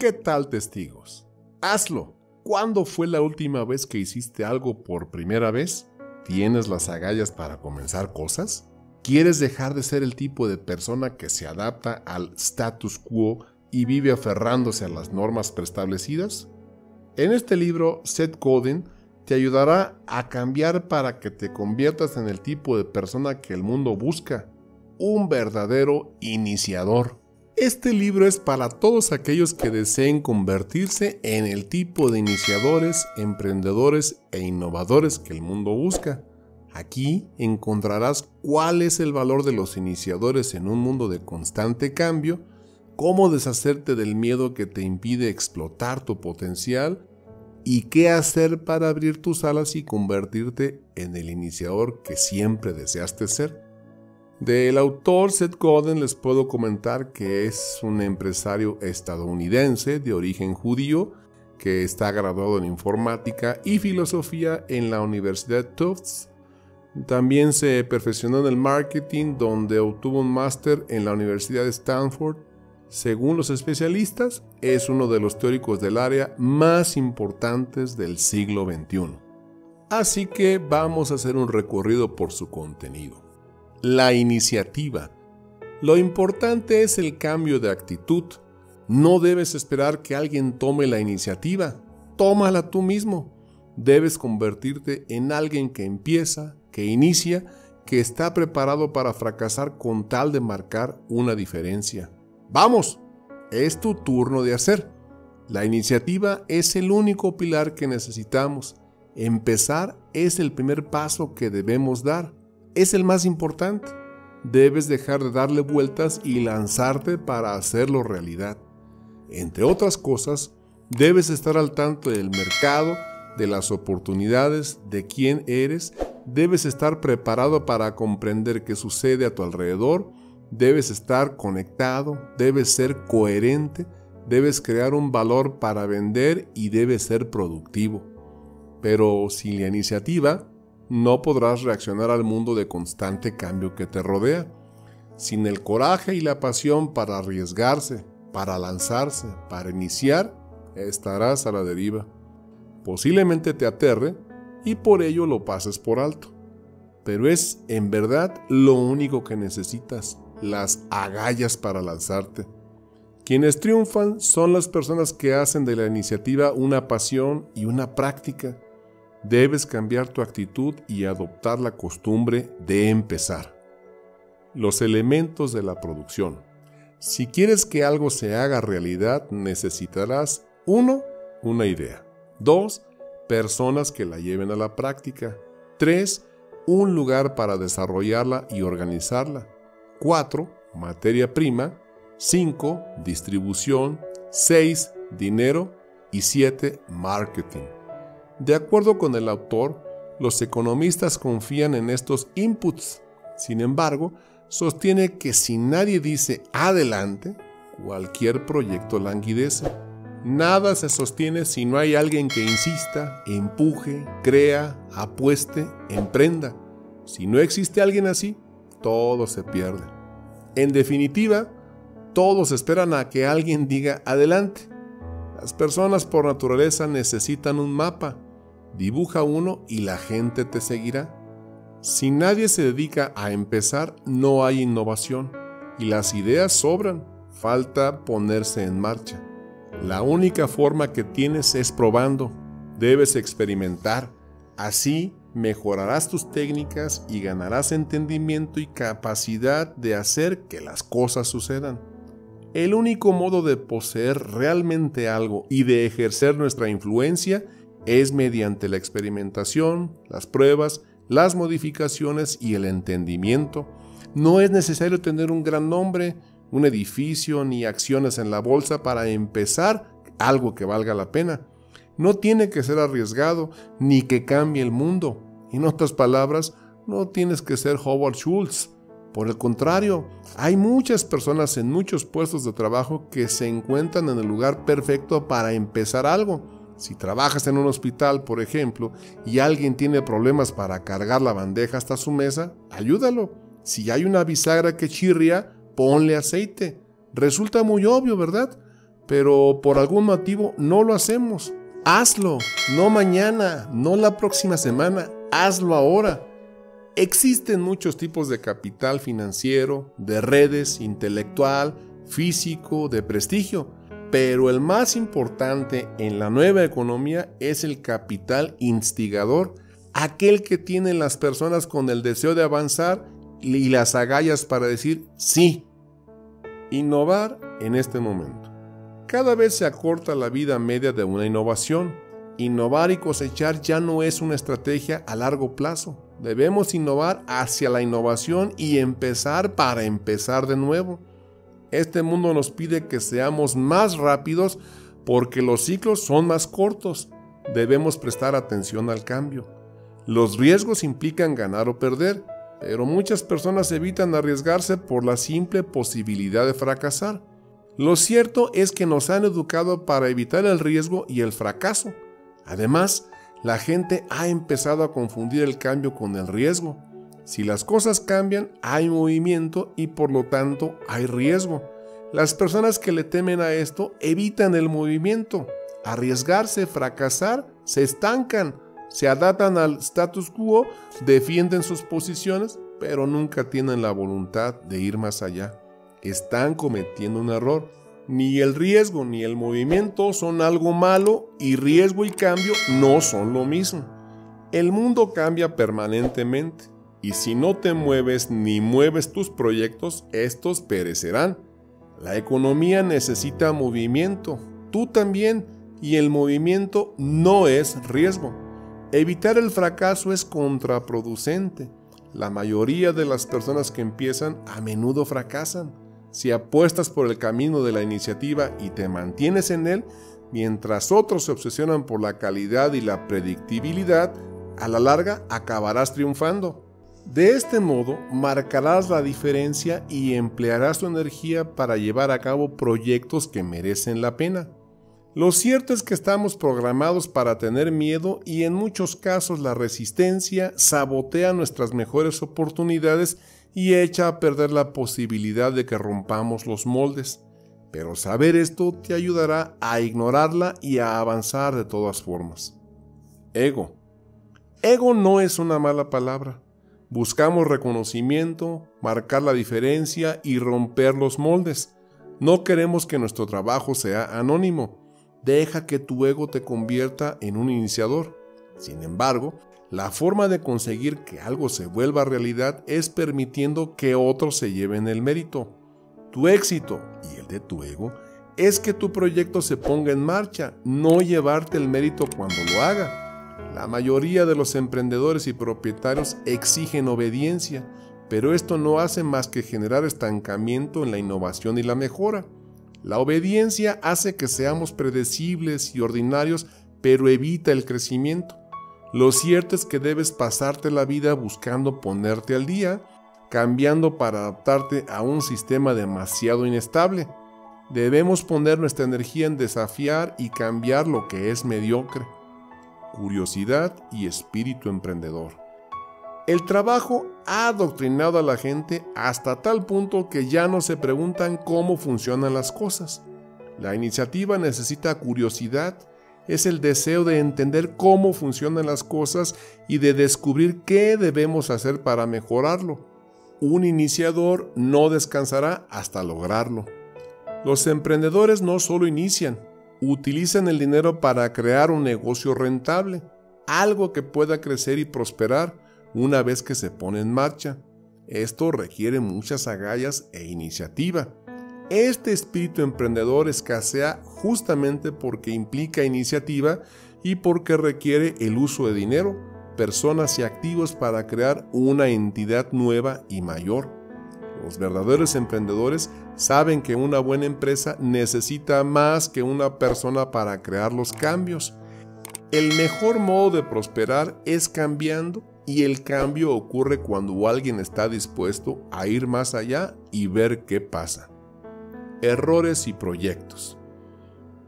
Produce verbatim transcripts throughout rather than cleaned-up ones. ¿Qué tal, testigos? ¡Hazlo! ¿Cuándo fue la última vez que hiciste algo por primera vez? ¿Tienes las agallas para comenzar cosas? ¿Quieres dejar de ser el tipo de persona que se adapta al status quo y vive aferrándose a las normas preestablecidas? En este libro, Seth Godin te ayudará a cambiar para que te conviertas en el tipo de persona que el mundo busca, un verdadero iniciador. Este libro es para todos aquellos que deseen convertirse en el tipo de iniciadores, emprendedores e innovadores que el mundo busca. Aquí encontrarás cuál es el valor de los iniciadores en un mundo de constante cambio, cómo deshacerte del miedo que te impide explotar tu potencial y qué hacer para abrir tus alas y convertirte en el iniciador que siempre deseaste ser. Del autor Seth Godin les puedo comentar que es un empresario estadounidense de origen judío que está graduado en informática y filosofía en la Universidad Tufts. También se perfeccionó en el marketing, donde obtuvo un máster en la Universidad de Stanford. Según los especialistas, es uno de los teóricos del área más importantes del siglo veintiuno. Así que vamos a hacer un recorrido por su contenido. La iniciativa. Lo importante es el cambio de actitud. No debes esperar que alguien tome la iniciativa. Tómala tú mismo. Debes convertirte en alguien que empieza, que inicia, que está preparado para fracasar con tal de marcar una diferencia. ¡Vamos! Es tu turno de hacer. La iniciativa es el único pilar que necesitamos. Empezar es el primer paso que debemos dar. Es el más importante. Debes dejar de darle vueltas y lanzarte para hacerlo realidad. Entre otras cosas, debes estar al tanto del mercado, de las oportunidades, de quién eres. Debes estar preparado para comprender qué sucede a tu alrededor. Debes estar conectado, debes ser coherente, debes crear un valor para vender y debes ser productivo. Pero sin la iniciativa, no podrás reaccionar al mundo de constante cambio que te rodea. Sin el coraje y la pasión para arriesgarse, para lanzarse, para iniciar, estarás a la deriva. Posiblemente te aterre y por ello lo pases por alto. Pero es en verdad lo único que necesitas. Las agallas para lanzarte. Quienes triunfan son las personas que hacen de la iniciativa una pasión y una práctica. Debes cambiar tu actitud y adoptar la costumbre de empezar. Los elementos de la producción. Si quieres que algo se haga realidad, necesitarás uno Una idea. dos Personas que la lleven a la práctica. tres Un lugar para desarrollarla y organizarla. cuatro Materia prima. cinco Distribución. seis Dinero. Y siete Marketing. De acuerdo con el autor, los economistas confían en estos inputs. Sin embargo, sostiene que si nadie dice adelante, cualquier proyecto languidece. Nada se sostiene si no hay alguien que insista, empuje, crea, apueste, emprenda. Si no existe alguien así, todo se pierde. En definitiva, todos esperan a que alguien diga adelante. Las personas por naturaleza necesitan un mapa. Dibuja uno y la gente te seguirá. Si nadie se dedica a empezar, no hay innovación. Y las ideas sobran. Falta ponerse en marcha. La única forma que tienes es probando. Debes experimentar. Así mejorarás tus técnicas y ganarás entendimiento y capacidad de hacer que las cosas sucedan. El único modo de poseer realmente algo y de ejercer nuestra influencia es mediante la experimentación, las pruebas, las modificaciones y el entendimiento. No es necesario tener un gran nombre, un edificio ni acciones en la bolsa para empezar algo que valga la pena. No tiene que ser arriesgado ni que cambie el mundo. En otras palabras, no tienes que ser Howard Schultz. Por el contrario, hay muchas personas en muchos puestos de trabajo que se encuentran en el lugar perfecto para empezar algo. Si trabajas en un hospital, por ejemplo, y alguien tiene problemas para cargar la bandeja hasta su mesa, ayúdalo. Si hay una bisagra que chirría, ponle aceite. Resulta muy obvio, ¿verdad? pero por algún motivo no lo hacemos. Hazlo, no mañana, no la próxima semana, hazlo ahora. Existen muchos tipos de capital financiero, de redes, intelectual, físico, de prestigio, pero el más importante en la nueva economía es el capital instigador, aquel que tienen las personas con el deseo de avanzar y las agallas para decir sí. Innovar en este momento. Cada vez se acorta la vida media de una innovación. Innovar y cosechar ya no es una estrategia a largo plazo. Debemos innovar hacia la innovación y empezar para empezar de nuevo. Este mundo nos pide que seamos más rápidos porque los ciclos son más cortos. Debemos prestar atención al cambio. Los riesgos implican ganar o perder, pero muchas personas evitan arriesgarse por la simple posibilidad de fracasar. Lo cierto es que nos han educado para evitar el riesgo y el fracaso. Además, la gente ha empezado a confundir el cambio con el riesgo. Si las cosas cambian, hay movimiento y por lo tanto hay riesgo. Las personas que le temen a esto evitan el movimiento. Arriesgarse, fracasar, se estancan, se adaptan al status quo, defienden sus posiciones, pero nunca tienen la voluntad de ir más allá. Están cometiendo un error. Ni el riesgo ni el movimiento son algo malo y riesgo y cambio no son lo mismo. El mundo cambia permanentemente y si no te mueves ni mueves tus proyectos, estos perecerán. La economía necesita movimiento, tú también, y el movimiento no es riesgo. Evitar el fracaso es contraproducente. La mayoría de las personas que empiezan a menudo fracasan. Si apuestas por el camino de la iniciativa y te mantienes en él, mientras otros se obsesionan por la calidad y la predictibilidad, a la larga acabarás triunfando. De este modo, marcarás la diferencia y emplearás tu energía para llevar a cabo proyectos que merecen la pena. Lo cierto es que estamos programados para tener miedo y en muchos casos la resistencia sabotea nuestras mejores oportunidades y echa a perder la posibilidad de que rompamos los moldes. Pero saber esto te ayudará a ignorarla y a avanzar de todas formas. Ego. Ego no es una mala palabra. Buscamos reconocimiento, marcar la diferencia y romper los moldes. No queremos que nuestro trabajo sea anónimo. Deja que tu ego te convierta en un iniciador. Sin embargo, la forma de conseguir que algo se vuelva realidad es permitiendo que otros se lleven el mérito. Tu éxito y el de tu ego es que tu proyecto se ponga en marcha, no llevarte el mérito cuando lo haga. La mayoría de los emprendedores y propietarios exigen obediencia, pero esto no hace más que generar estancamiento en la innovación y la mejora. La obediencia hace que seamos predecibles y ordinarios, pero evita el crecimiento. Lo cierto es que debes pasarte la vida buscando ponerte al día, cambiando para adaptarte a un sistema demasiado inestable. Debemos poner nuestra energía en desafiar y cambiar lo que es mediocre. Curiosidad y espíritu emprendedor. El trabajo ha adoctrinado a la gente hasta tal punto que ya no se preguntan cómo funcionan las cosas. La iniciativa necesita curiosidad. Es el deseo de entender cómo funcionan las cosas y de descubrir qué debemos hacer para mejorarlo. Un iniciador no descansará hasta lograrlo. Los emprendedores no solo inician, utilizan el dinero para crear un negocio rentable, algo que pueda crecer y prosperar una vez que se pone en marcha. Esto requiere muchas agallas e iniciativa. Este espíritu emprendedor escasea justamente porque implica iniciativa y porque requiere el uso de dinero, personas y activos para crear una entidad nueva y mayor. Los verdaderos emprendedores saben que una buena empresa necesita más que una persona para crear los cambios. El mejor modo de prosperar es cambiando y el cambio ocurre cuando alguien está dispuesto a ir más allá y ver qué pasa. Errores y proyectos.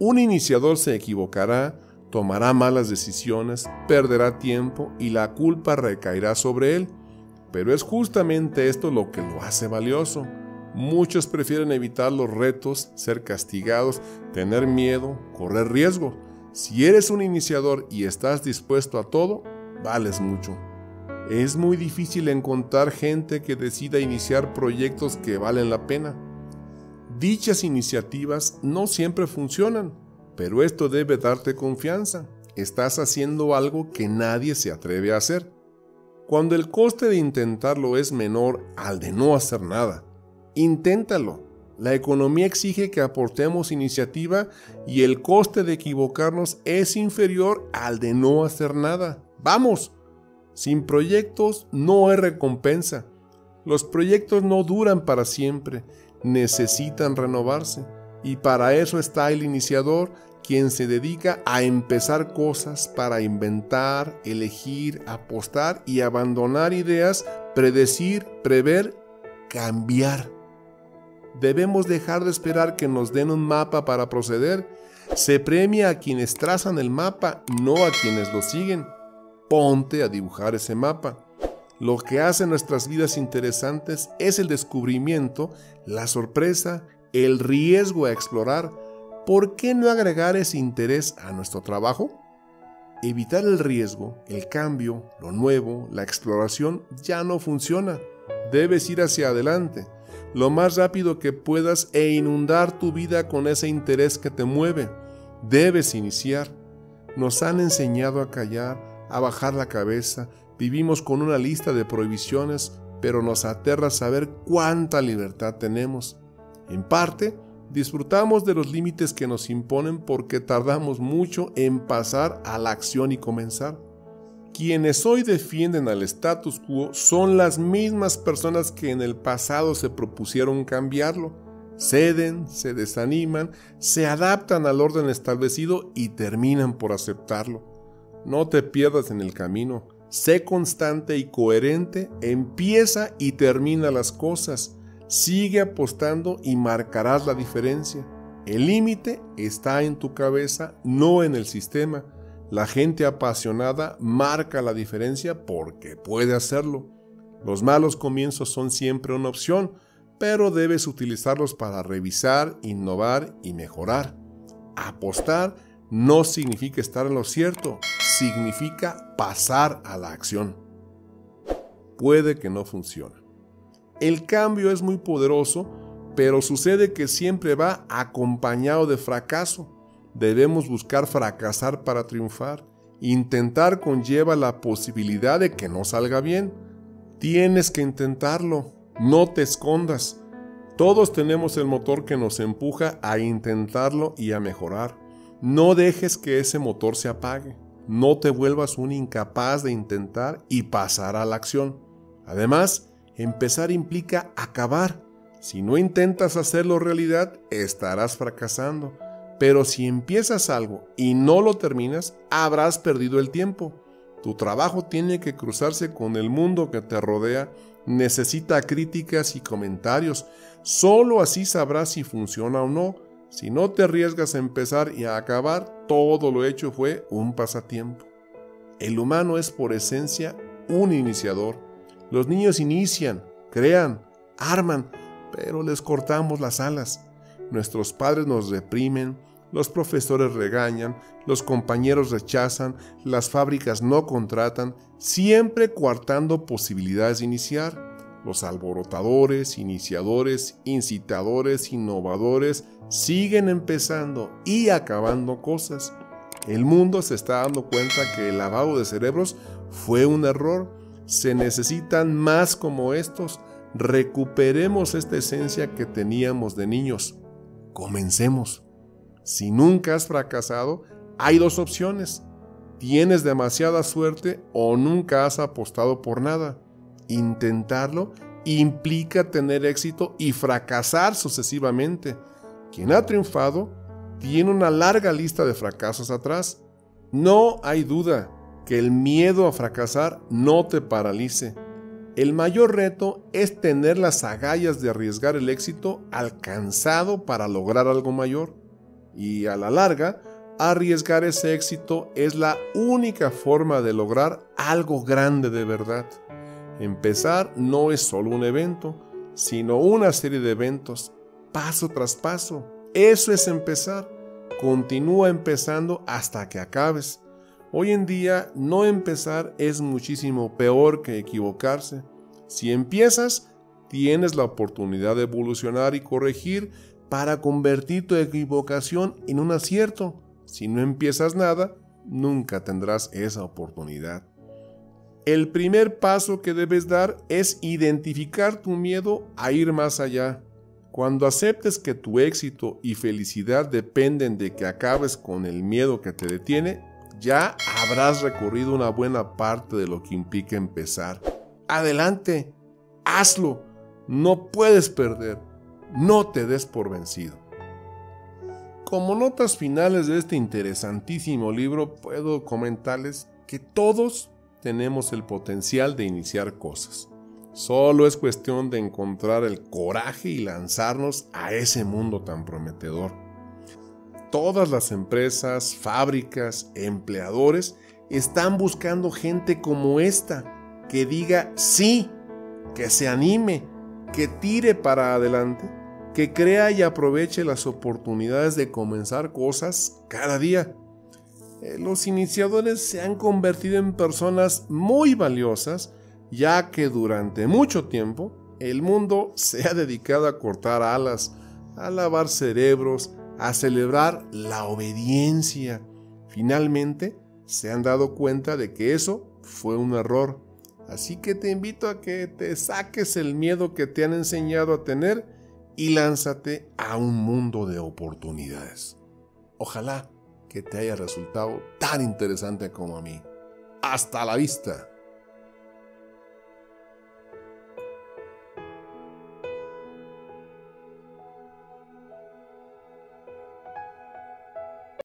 Un iniciador se equivocará, tomará malas decisiones, perderá tiempo y la culpa recaerá sobre él. Pero es justamente esto lo que lo hace valioso. Muchos prefieren evitar los retos, ser castigados, tener miedo, correr riesgos. Si eres un iniciador y estás dispuesto a todo, vales mucho. Es muy difícil encontrar gente que decida iniciar proyectos que valen la pena. Dichas iniciativas no siempre funcionan, pero esto debe darte confianza. Estás haciendo algo que nadie se atreve a hacer. Cuando el coste de intentarlo es menor al de no hacer nada, inténtalo. La economía exige que aportemos iniciativa y el coste de equivocarnos es inferior al de no hacer nada. ¡Vamos! Sin proyectos no hay recompensa. Los proyectos no duran para siempre, necesitan renovarse. Y para eso está el iniciador, quien se dedica a empezar cosas, para inventar, elegir, apostar y abandonar ideas, predecir, prever, cambiar. Debemos dejar de esperar que nos den un mapa para proceder. Se premia a quienes trazan el mapa, no a quienes lo siguen. Ponte a dibujar ese mapa. Lo que hace nuestras vidas interesantes es el descubrimiento, la sorpresa, el riesgo a explorar. ¿Por qué no agregar ese interés a nuestro trabajo? Evitar el riesgo, el cambio, lo nuevo, la exploración ya no funciona. Debes ir hacia adelante, lo más rápido que puedas e inundar tu vida con ese interés que te mueve. Debes iniciar. Nos han enseñado a callar, a bajar la cabeza. Vivimos con una lista de prohibiciones, pero nos aterra saber cuánta libertad tenemos. En parte, disfrutamos de los límites que nos imponen porque tardamos mucho en pasar a la acción y comenzar. Quienes hoy defienden al status quo son las mismas personas que en el pasado se propusieron cambiarlo. Ceden, se desaniman, se adaptan al orden establecido y terminan por aceptarlo. No te pierdas en el camino, sé constante y coherente, empieza y termina las cosas, sigue apostando y marcarás la diferencia. El límite está en tu cabeza, no en el sistema. La gente apasionada marca la diferencia porque puede hacerlo. Los malos comienzos son siempre una opción, pero debes utilizarlos para revisar, innovar y mejorar. Apostar no significa estar en lo cierto, significa pasar a la acción. Puede que no funcione. El cambio es muy poderoso, pero sucede que siempre va acompañado de fracaso. Debemos buscar fracasar para triunfar. Intentar conlleva la posibilidad de que no salga bien. Tienes que intentarlo, no te escondas. Todos tenemos el motor que nos empuja a intentarlo y a mejorar. No dejes que ese motor se apague. No te vuelvas un incapaz de intentar y pasar a la acción. Además, empezar implica acabar. Si no intentas hacerlo realidad, estarás fracasando. Pero si empiezas algo y no lo terminas, habrás perdido el tiempo. Tu trabajo tiene que cruzarse con el mundo que te rodea. Necesita críticas y comentarios. Solo así sabrás si funciona o no. Si no te arriesgas a empezar y a acabar, todo lo hecho fue un pasatiempo. El humano es por esencia un iniciador. Los niños inician, crean, arman, pero les cortamos las alas. Nuestros padres nos reprimen, los profesores regañan, los compañeros rechazan, las fábricas no contratan, siempre coartando posibilidades de iniciar. Los alborotadores, iniciadores, incitadores, innovadores, siguen empezando y acabando cosas. El mundo se está dando cuenta que el lavado de cerebros fue un error. Se necesitan más como estos. Recuperemos esta esencia que teníamos de niños. Comencemos. Si nunca has fracasado, hay dos opciones. Tienes demasiada suerte o nunca has apostado por nada. Intentarlo implica tener éxito y fracasar sucesivamente. Quien ha triunfado tiene una larga lista de fracasos atrás. No hay duda que el miedo a fracasar no te paralice. El mayor reto es tener las agallas de arriesgar el éxito alcanzado para lograr algo mayor. Y a la larga, arriesgar ese éxito es la única forma de lograr algo grande de verdad. Empezar no es solo un evento, sino una serie de eventos, paso tras paso. Eso es empezar. Continúa empezando hasta que acabes. Hoy en día, no empezar es muchísimo peor que equivocarse. Si empiezas, tienes la oportunidad de evolucionar y corregir para convertir tu equivocación en un acierto. Si no empiezas nada, nunca tendrás esa oportunidad. El primer paso que debes dar es identificar tu miedo a ir más allá. Cuando aceptes que tu éxito y felicidad dependen de que acabes con el miedo que te detiene, ya habrás recorrido una buena parte de lo que implica empezar. Adelante, hazlo, no puedes perder, no te des por vencido. Como notas finales de este interesantísimo libro, puedo comentarles que todos tenemos el potencial de iniciar cosas. Solo es cuestión de encontrar el coraje y lanzarnos a ese mundo tan prometedor. Todas las empresas, fábricas, empleadores están buscando gente como esta, que diga sí, que se anime, que tire para adelante, que crea y aproveche las oportunidades de comenzar cosas cada día. Los iniciadores se han convertido en personas muy valiosas, ya que durante mucho tiempo el mundo se ha dedicado a cortar alas, a lavar cerebros, a celebrar la obediencia. Finalmente se han dado cuenta de que eso fue un error. Así que te invito a que te saques el miedo que te han enseñado a tener y lánzate a un mundo de oportunidades. Ojalá que te haya resultado tan interesante como a mí. ¡Hasta la vista!